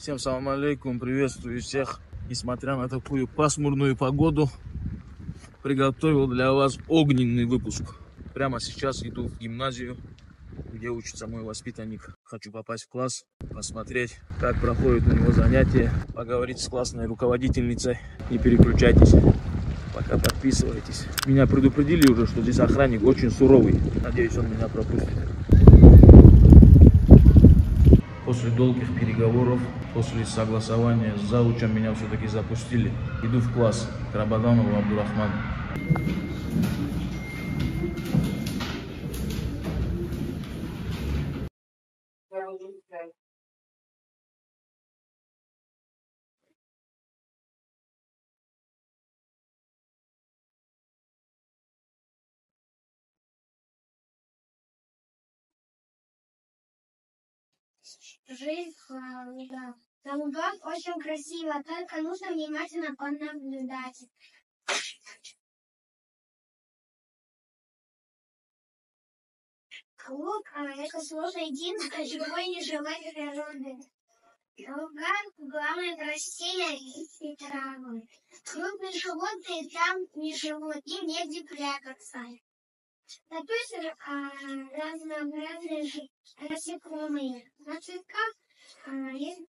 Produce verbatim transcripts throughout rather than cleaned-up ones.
Всем салам алейкум, приветствую всех. Несмотря на такую пасмурную погоду, приготовил для вас огненный выпуск. Прямо сейчас иду в гимназию, где учится мой воспитанник. Хочу попасть в класс, посмотреть, как проходит у него занятие, поговорить с классной руководительницей. Не переключайтесь, пока подписывайтесь. Меня предупредили уже, что здесь охранник очень суровый. Надеюсь, он меня пропустит. После долгих переговоров, после согласования с заучем меня все-таки запустили. Иду в класс к Рабаданову Абдурахману. Жизнь Талган. Талган очень красиво, только нужно внимательно понаблюдать. Клуб – это сложный день, а любой нежелательной природы. Талган – главное растение и травы. Крупные животные там не живут, им негде прятаться. Допустим, разнообразные насекомые. На цветках есть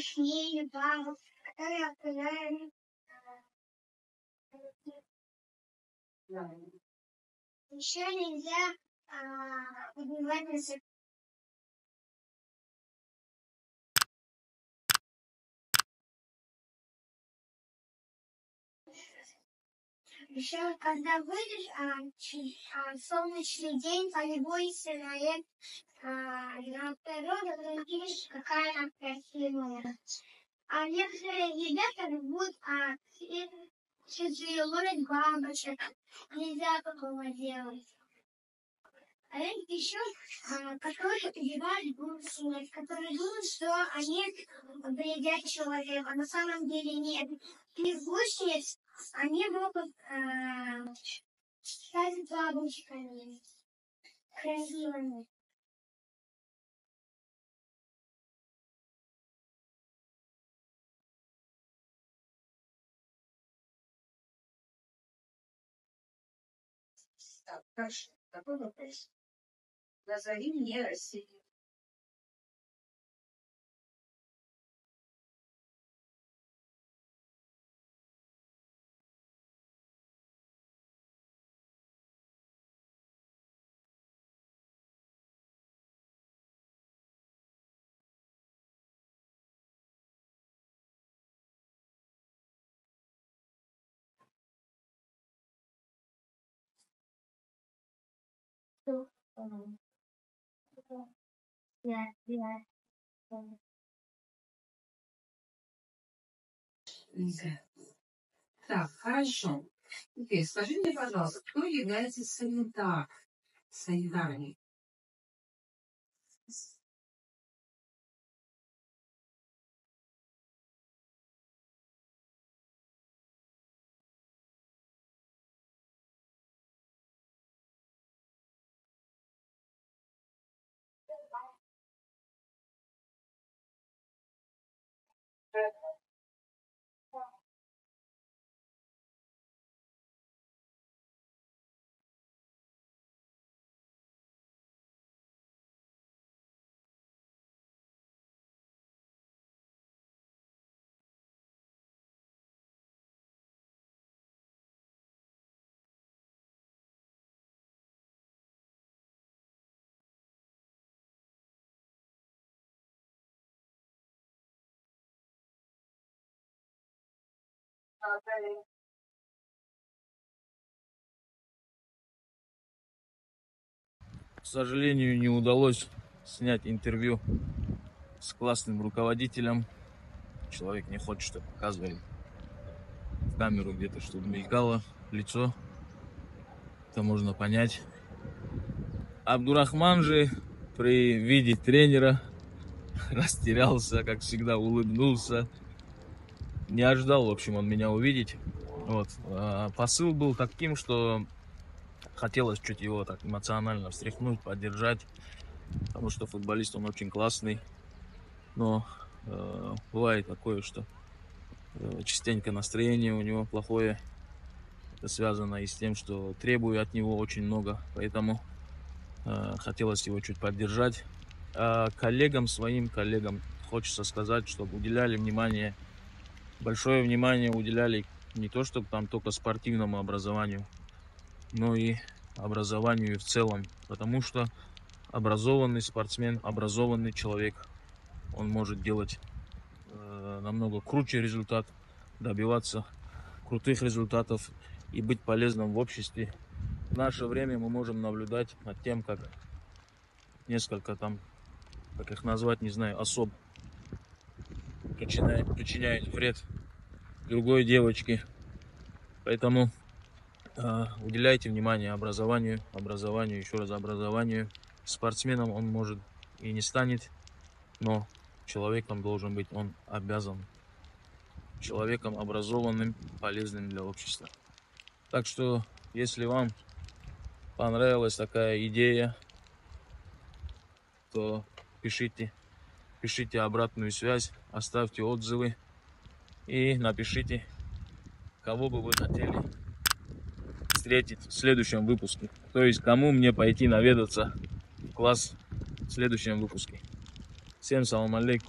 шмели, бабы, которые окружают еще нельзя убивать насекомых. Еще когда выйдешь, а, а, солнечный день, полюбуйся на это, а, на природу, ты видишь, какая она красивая. А некоторые ребята любят а, чужие ловят бабочек, нельзя такого делать. А есть еще, а, которые убивают гусениц, которые думают, что они вредят человеку, а на самом деле нет. И гусениц они могут а, стать бабочками красивыми. Так, хорошо. Такой вопрос. Назови мне Россию. Так, хорошо. Теперь скажи мне, пожалуйста, кто является санитар, санитарами? К сожалению, не удалось снять интервью с классным руководителем. Человек не хочет, чтобы показывали в камеру где-то, чтобы мелькало лицо. Это можно понять. Абдурахман же при виде тренера растерялся, как всегда, улыбнулся. Не ожидал, в общем, он меня увидеть. Вот. Посыл был таким, что хотелось чуть его так эмоционально встряхнуть, поддержать, потому что футболист он очень классный. но э, бывает такое, что э, частенько настроение у него плохое. Это связано и с тем, что требую от него очень много, поэтому э, хотелось его чуть поддержать. А коллегам, своим коллегам хочется сказать, чтобы уделяли внимание, большое внимание уделяли не то, чтобы там только спортивному образованию, но и образованию в целом, потому что образованный спортсмен, образованный человек, он может делать э, намного круче результат, добиваться крутых результатов и быть полезным в обществе. В наше время мы можем наблюдать над тем, как несколько там, как их назвать, не знаю, особ причиняет, причиняет вред другой девочке. Поэтому э, уделяйте внимание образованию, образованию, еще раз образованию. Спортсменом он может и не станет, но человеком должен быть, он обязан. Человеком образованным, полезным для общества. Так что, если вам понравилась такая идея, то пишите, пишите обратную связь, оставьте отзывы и напишите, кого бы вы хотели встретить в следующем выпуске. То есть, кому мне пойти наведаться в класс в следующем выпуске. Всем салам алейкум.